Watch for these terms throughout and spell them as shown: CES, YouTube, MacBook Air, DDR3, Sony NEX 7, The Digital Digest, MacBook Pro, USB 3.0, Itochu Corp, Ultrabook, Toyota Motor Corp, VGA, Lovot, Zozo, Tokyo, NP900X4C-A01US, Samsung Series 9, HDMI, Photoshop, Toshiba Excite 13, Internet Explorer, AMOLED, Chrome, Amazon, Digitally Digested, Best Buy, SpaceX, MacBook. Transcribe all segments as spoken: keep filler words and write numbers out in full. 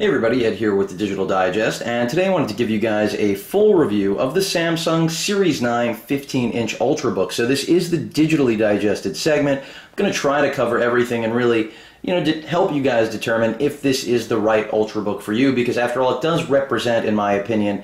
Hey everybody, Ed here with the Digital Digest, and today I wanted to give you guys a full review of the Samsung Series nine fifteen inch Ultrabook. So this is the digitally digested segment. I'm going to try to cover everything and really, you know, to help you guys determine if this is the right Ultrabook for you, because after all, it does represent, in my opinion,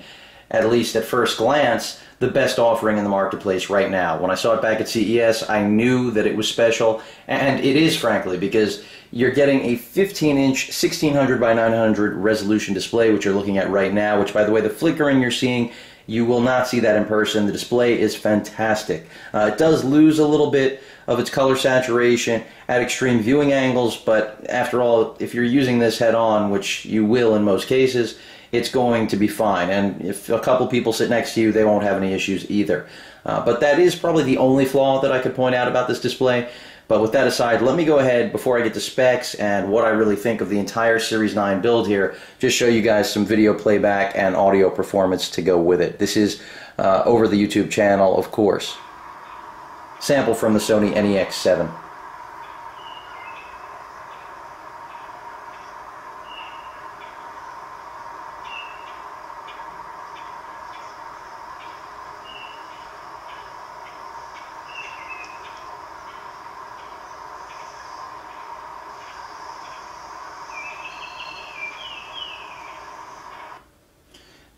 at least at first glance, the best offering in the marketplace right now. When I saw it back at C E S, I knew that it was special, and it is, frankly, because you're getting a fifteen inch sixteen hundred by nine hundred resolution display, which you're looking at right now, which, by the way, the flickering you're seeing, you will not see that in person. The display is fantastic. Uh, it does lose a little bit of its color saturation at extreme viewing angles, but after all, if you're using this head-on, which you will in most cases, it's going to be fine. And if a couple people sit next to you, they won't have any issues either. Uh, but that is probably the only flaw that I could point out about this display. But with that aside, let me go ahead, before I get to specs and what I really think of the entire Series nine build here, just show you guys some video playback and audio performance to go with it. This is uh, over the YouTube channel, of course. Sample from the Sony N E X seven.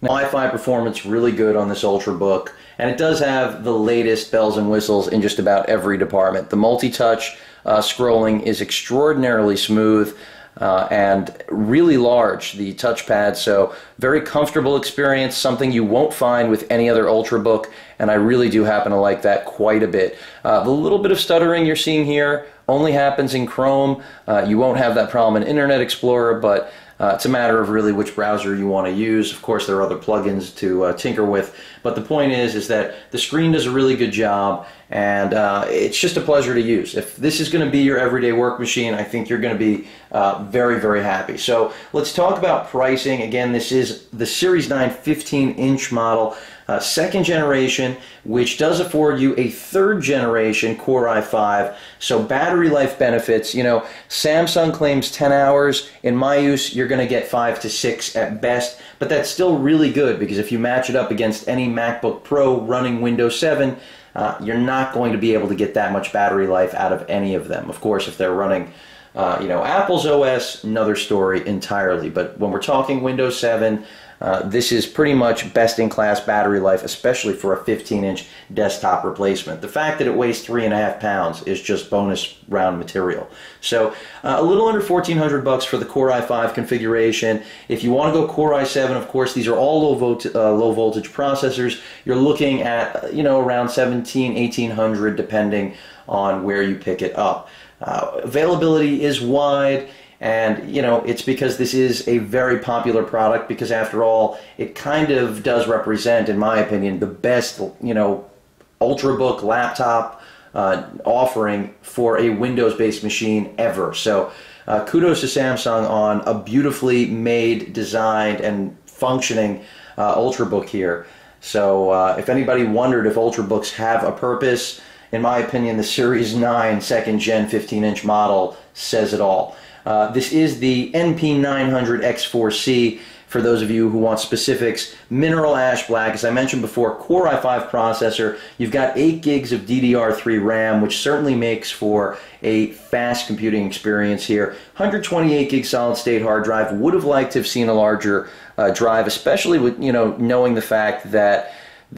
Wi-Fi performance really good on this Ultrabook, and it does have the latest bells and whistles in just about every department. The multi-touch uh, scrolling is extraordinarily smooth uh, and really large, the touchpad, so very comfortable experience, something you won't find with any other Ultrabook, and I really do happen to like that quite a bit. Uh, the little bit of stuttering you're seeing here only happens in Chrome. Uh, you won't have that problem in Internet Explorer, but Uh, it's a matter of really which browser you want to use. Of course, there are other plugins to uh, tinker with, but the point is is that the screen does a really good job, and uh, it's just a pleasure to use. If this is going to be your everyday work machine, I think you're going to be uh, very, very happy. So let's talk about pricing. Again, this is the Series nine fifteen inch model, uh, second generation, which does afford you a third generation Core i five, so battery life benefits. You know, Samsung claims ten hours. In my use, you're going to get five to six at best, but that's still really good, because if you match it up against any MacBook Pro running Windows seven, Uh, you're not going to be able to get that much battery life out of any of them. Of course, if they're running uh, you know, Apple's O S, another story entirely. But when we're talking Windows seven, uh, this is pretty much best-in-class battery life, especially for a fifteen inch desktop replacement. The fact that it weighs three and a half pounds is just bonus round material. So uh, a little under fourteen hundred bucks for the Core i five configuration. If you want to go Core i seven, of course, these are all low, volt uh, low voltage processors. You're looking at, you know, around seventeen, eighteen hundred, depending on where you pick it up. Uh, availability is wide. And, you know, it's because this is a very popular product, because after all, it kind of does represent, in my opinion, the best, you know, Ultrabook laptop uh, offering for a Windows-based machine ever. So uh, kudos to Samsung on a beautifully made, designed, and functioning uh, Ultrabook here. So uh, if anybody wondered if Ultrabooks have a purpose, in my opinion, the Series nine second gen fifteen inch model says it all. Uh, this is the N P nine hundred X four C, for those of you who want specifics. Mineral ash black, as I mentioned before, Core i five processor. You've got eight gigs of D D R three RAM, which certainly makes for a fast computing experience here. one hundred twenty-eight gig solid-state hard drive. Would have liked to have seen a larger uh, drive, especially with, you know, knowing the fact that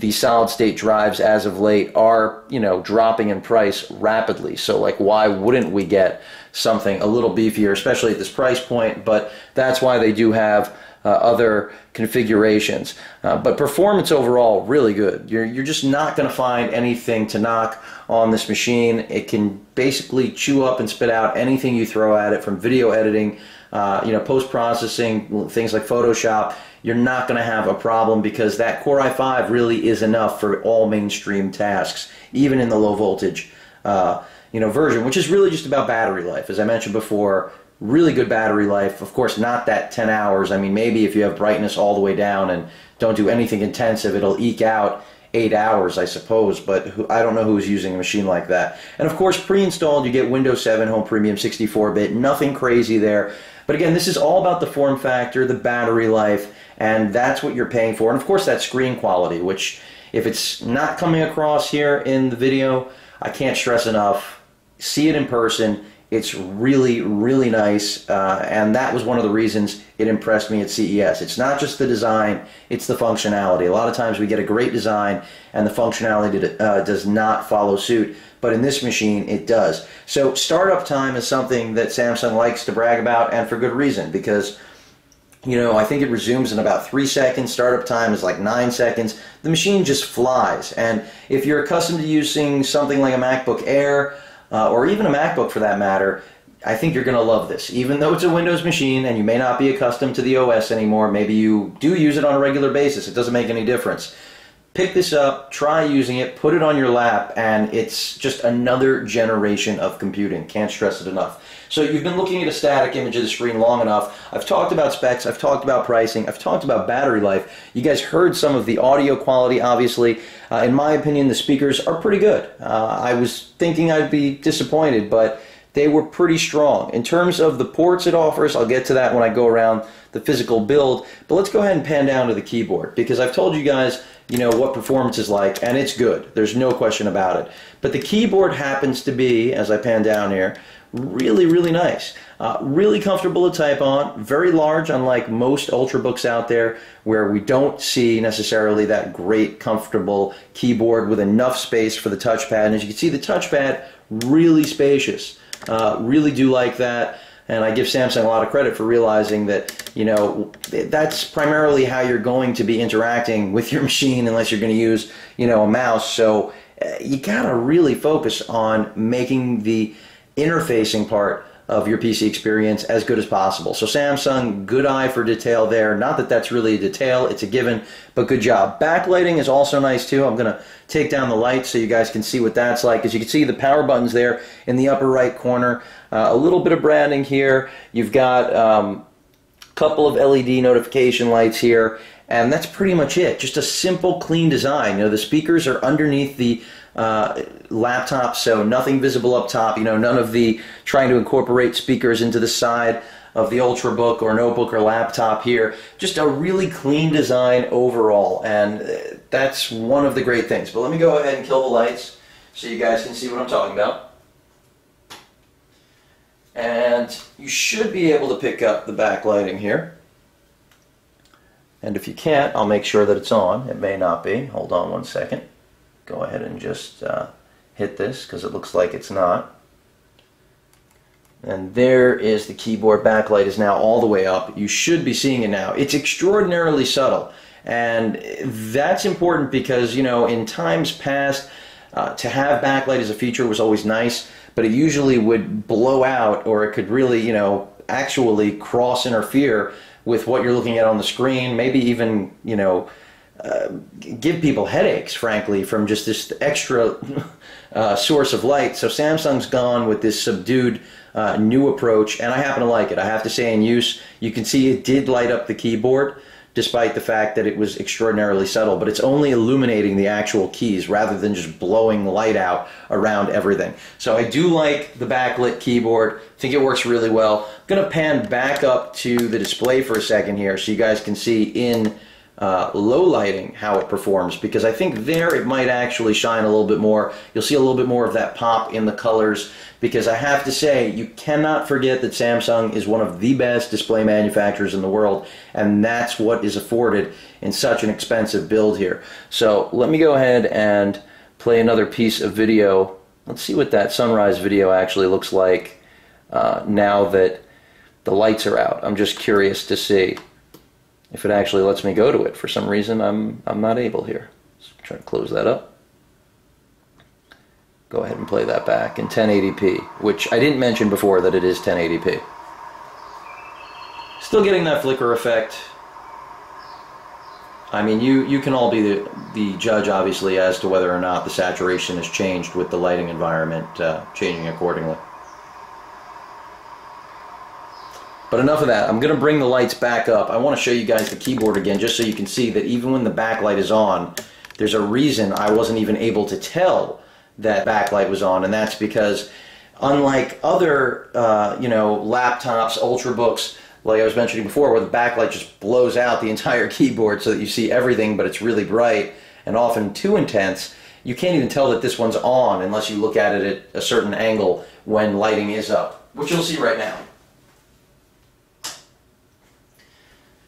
the solid-state drives as of late are, you know, dropping in price rapidly. So, like, why wouldn't we get something a little beefier, especially at this price point? But that's why they do have uh, other configurations. Uh, but performance overall, really good. You're, you're just not going to find anything to knock on this machine. It can basically chew up and spit out anything you throw at it, from video editing, Uh, you know, post-processing, things like Photoshop. You're not going to have a problem, because that Core i five really is enough for all mainstream tasks, even in the low voltage uh, you know, version, which is really just about battery life. As I mentioned before, really good battery life. Of course, not that ten hours. I mean, maybe if you have brightness all the way down and don't do anything intensive, it'll eke out eight hours, I suppose, but who, I don't know who's using a machine like that. And of course, pre-installed, you get Windows seven Home Premium sixty-four bit, nothing crazy there. But again, this is all about the form factor, the battery life, and that's what you're paying for. And of course, that screen quality, which if it's not coming across here in the video, I can't stress enough, see it in person. It's really, really nice, uh, and that was one of the reasons it impressed me at C E S. It's not just the design, it's the functionality. A lot of times we get a great design, and the functionality uh, does not follow suit, but in this machine, it does. So startup time is something that Samsung likes to brag about, and for good reason, because you know, I think it resumes in about three seconds. Startup time is like nine seconds. The machine just flies, and if you're accustomed to using something like a MacBook Air, Uh, or even a MacBook for that matter, I think you're going to love this. Even though it's a Windows machine and you may not be accustomed to the O S anymore, maybe you do use it on a regular basis, it doesn't make any difference. Pick this up, try using it, put it on your lap, and it's just another generation of computing. Can't stress it enough. So you've been looking at a static image of the screen long enough. I've talked about specs, I've talked about pricing, I've talked about battery life. You guys heard some of the audio quality, obviously. Uh, in my opinion, the speakers are pretty good. Uh, I was thinking I'd be disappointed, but they were pretty strong. In terms of the ports it offers, I'll get to that when I go around the physical build, but let's go ahead and pan down to the keyboard, because I've told you guys, you know, what performance is like, and it's good. There's no question about it. But the keyboard happens to be, as I pan down here, really, really nice. Uh, really comfortable to type on, very large, unlike most Ultrabooks out there, where we don't see necessarily that great, comfortable keyboard with enough space for the touchpad. And as you can see, the touchpad, really spacious. Uh, really do like that, and I give Samsung a lot of credit for realizing that, you know, that's primarily how you're going to be interacting with your machine, unless you're going to use, you know, a mouse. So uh, you gotta really focus on making the interfacing part of your P C experience as good as possible. So Samsung, good eye for detail there. Not that that's really a detail, it's a given, but good job. Backlighting is also nice too. I'm gonna take down the light so you guys can see what that's like. As you can see, the power button's there in the upper right corner. Uh, a little bit of branding here. You've got um, a couple of L E D notification lights here, and that's pretty much it. Just a simple, clean design. You know, the speakers are underneath the Uh, laptop, so nothing visible up top, you know, none of the trying to incorporate speakers into the side of the Ultrabook or notebook or laptop here. Just a really clean design overall, and that's one of the great things. But let me go ahead and kill the lights so you guys can see what I'm talking about. And you should be able to pick up the backlighting here. And if you can't, I'll make sure that it's on. It may not be. Hold on one second. Go ahead and just uh, hit this, because it looks like it's not. And there is the keyboard. Backlight is now all the way up. You should be seeing it now. It's extraordinarily subtle, and that's important because, you know, in times past, uh, to have backlight as a feature was always nice, but it usually would blow out, or it could really, you know, actually cross interfere with what you're looking at on the screen, maybe even, you know, Uh, give people headaches, frankly, from just this extra uh, source of light. So Samsung's gone with this subdued uh, new approach, and I happen to like it. I have to say, in use, you can see it did light up the keyboard, despite the fact that it was extraordinarily subtle, but it's only illuminating the actual keys rather than just blowing light out around everything. So I do like the backlit keyboard. I think it works really well. I'm gonna pan back up to the display for a second here so you guys can see in Uh, low lighting how it performs, because I think there it might actually shine a little bit more. You'll see a little bit more of that pop in the colors, because I have to say, you cannot forget that Samsung is one of the best display manufacturers in the world, and that's what is afforded in such an expensive build here. So let me go ahead and play another piece of video. Let's see what that sunrise video actually looks like uh, now that the lights are out. I'm just curious to see if it actually lets me go to it. For some reason, I'm, I'm not able here. Let's try to close that up. Go ahead and play that back in ten eighty p, which I didn't mention before that it is ten eighty p. Still getting that flicker effect. I mean, you, you can all be the, the judge, obviously, as to whether or not the saturation has changed with the lighting environment uh, changing accordingly. But enough of that. I'm going to bring the lights back up. I want to show you guys the keyboard again, just so you can see that even when the backlight is on, There's a reason I wasn't even able to tell that backlight was on, and that's because unlike other uh, you know, laptops, Ultrabooks, like I was mentioning before, where the backlight just blows out the entire keyboard so that you see everything, but it's really bright and often too intense, you can't even tell that this one's on unless you look at it at a certain angle when lighting is up, which you'll see right now.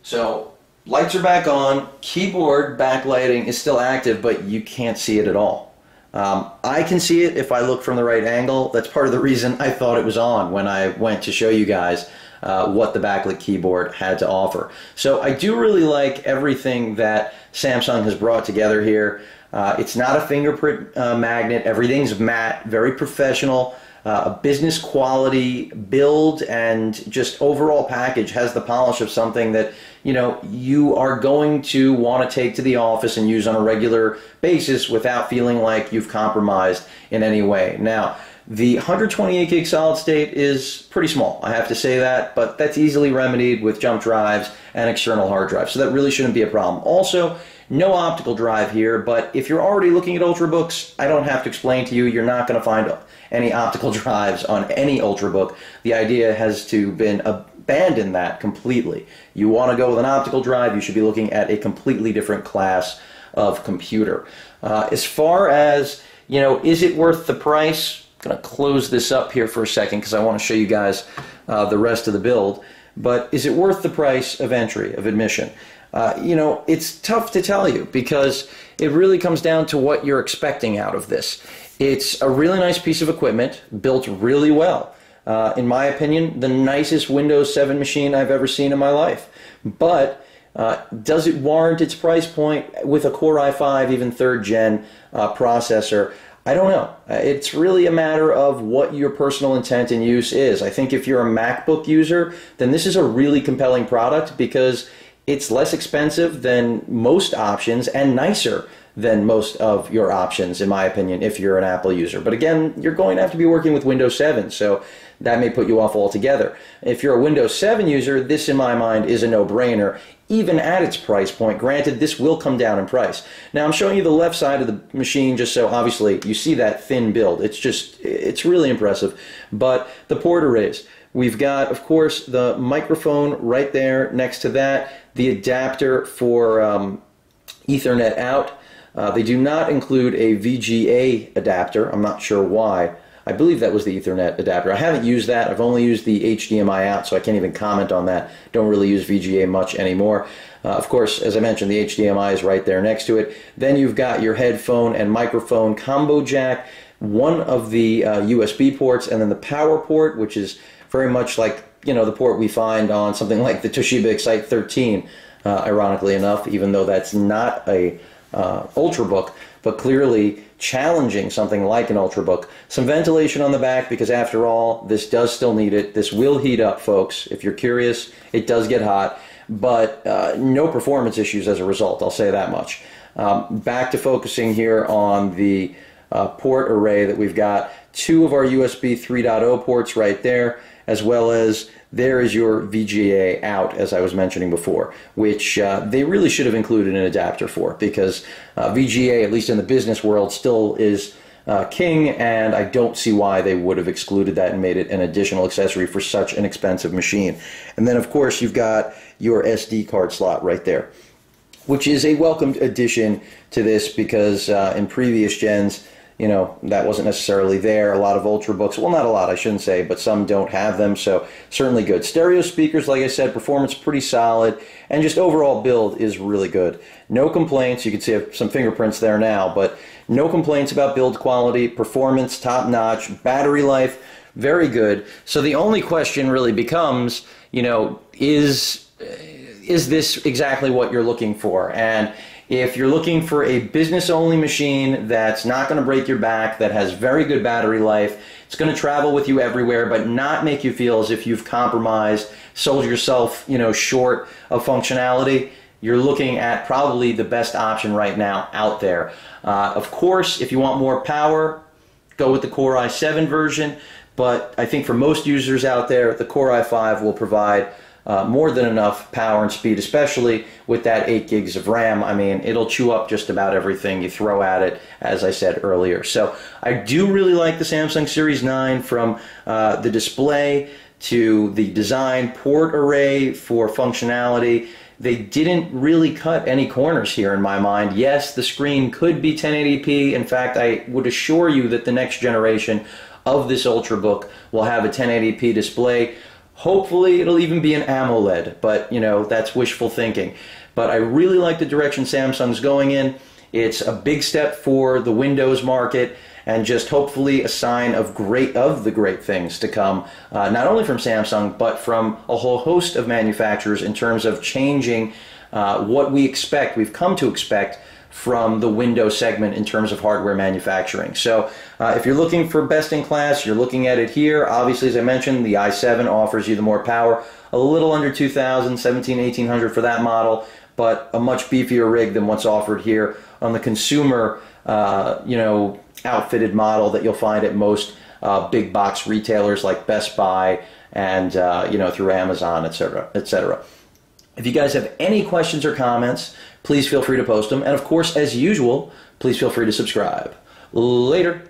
So lights are back on, keyboard backlighting is still active, but you can't see it at all. Um, I can see it if I look from the right angle. That's part of the reason I thought it was on when I went to show you guys Uh, what the backlit keyboard had to offer. So I do really like everything that Samsung has brought together here. Uh, it's not a fingerprint uh, magnet. Everything's matte, very professional. Uh, a business quality build and just overall package has the polish of something that, you know, you are going to want to take to the office and use on a regular basis without feeling like you've compromised in any way. Now, the one hundred twenty-eight gig solid state is pretty small, I have to say that, but that's easily remedied with jump drives and external hard drives, so that really shouldn't be a problem. Also, no optical drive here, but if you're already looking at Ultrabooks, I don't have to explain to you, you're not going to find any optical drives on any Ultrabook. The idea has to been abandon that completely. You want to go with an optical drive, you should be looking at a completely different class of computer. Uh, as far as, you know, is it worth the price? Going to close this up here for a second because I want to show you guys uh, the rest of the build. But is it worth the price of entry, of admission? Uh, you know, it's tough to tell you because it really comes down to what you're expecting out of this. It's a really nice piece of equipment, built really well. Uh, in my opinion, the nicest Windows seven machine I've ever seen in my life. But Uh, does it warrant its price point with a Core i five, even third gen uh, processor? I don't know. It's really a matter of what your personal intent and use is. I think if you're a MacBook user, then this is a really compelling product because it's less expensive than most options and nicer than most of your options, in my opinion, if you're an Apple user. But again, you're going to have to be working with Windows seven, so that may put you off altogether. If you're a Windows seven user, this, in my mind, is a no-brainer, even at its price point. Granted, this will come down in price. Now, I'm showing you the left side of the machine just so, obviously, you see that thin build. It's just, it's really impressive. But the port arrays. We've got, of course, the microphone right there next to that, the adapter for um, Ethernet out. Uh, they do not include a V G A adapter. I'm not sure why. I believe that was the Ethernet adapter. I haven't used that. I've only used the H D M I out, so I can't even comment on that. Don't really use V G A much anymore. Uh, of course, as I mentioned, the H D M I is right there next to it. Then you've got your headphone and microphone combo jack, one of the uh, U S B ports, and then the power port, which is very much like, you know, the port we find on something like the Toshiba Excite thirteen, uh, ironically enough, even though that's not a Uh, Ultrabook, but clearly challenging something like an Ultrabook. Some ventilation on the back because, after all, this does still need it. This will heat up, folks. If you're curious, it does get hot, but uh, no performance issues as a result. I'll say that much. Um, back to focusing here on the uh, port array that we've got. Two of our U S B three point oh ports right there, as well as there is your V G A out, as I was mentioning before, which uh, they really should have included an adapter for, because uh, V G A, at least in the business world, still is uh, king, and I don't see why they would have excluded that and made it an additional accessory for such an expensive machine. And then, of course, you've got your S D card slot right there, which is a welcomed addition to this because uh, in previous gens, you know, that wasn't necessarily there. A lot of Ultrabooks, well, not a lot, I shouldn't say, but some don't have them, so certainly good. Stereo speakers, like I said, performance pretty solid, and just overall build is really good. No complaints. You can see I have some fingerprints there now, but no complaints about build quality, performance, top-notch, battery life, very good. So the only question really becomes, you know, is, is this exactly what you're looking for? And if you're looking for a business-only machine that's not going to break your back, that has very good battery life, it's going to travel with you everywhere but not make you feel as if you've compromised, sold yourself, you know, short of functionality, you're looking at probably the best option right now out there. Uh, of course, if you want more power, go with the Core i seven version, but I think for most users out there, the Core i five will provide uh, more than enough power and speed, especially with that eight gigs of RAM. I mean, it'll chew up just about everything you throw at it, as I said earlier. So I do really like the Samsung Series nine, from uh, the display to the design, port array for functionality. They didn't really cut any corners here in my mind. Yes, the screen could be ten eighty p. In fact, I would assure you that the next generation of this Ultrabook will have a ten eighty p display. Hopefully it'll even be an AMOLED, but you know, that's wishful thinking. But I really like the direction Samsung's going in. It's a big step for the Windows market, and just hopefully a sign of great of the great things to come, uh, not only from Samsung, but from a whole host of manufacturers in terms of changing uh, what we expect, we've come to expect from the Windows segment in terms of hardware manufacturing. So uh, if you're looking for best in class, you're looking at it here. Obviously, as I mentioned, the i seven offers you the more power, a little under two thousand, seventeen hundred, eighteen hundred for that model, but a much beefier rig than what's offered here on the consumer, uh, you know, outfitted model that you'll find at most uh, big box retailers like Best Buy and uh, you know, through Amazon, et cetera, et cetera. If you guys have any questions or comments, please feel free to post them, and of course, as usual, please feel free to subscribe. Later.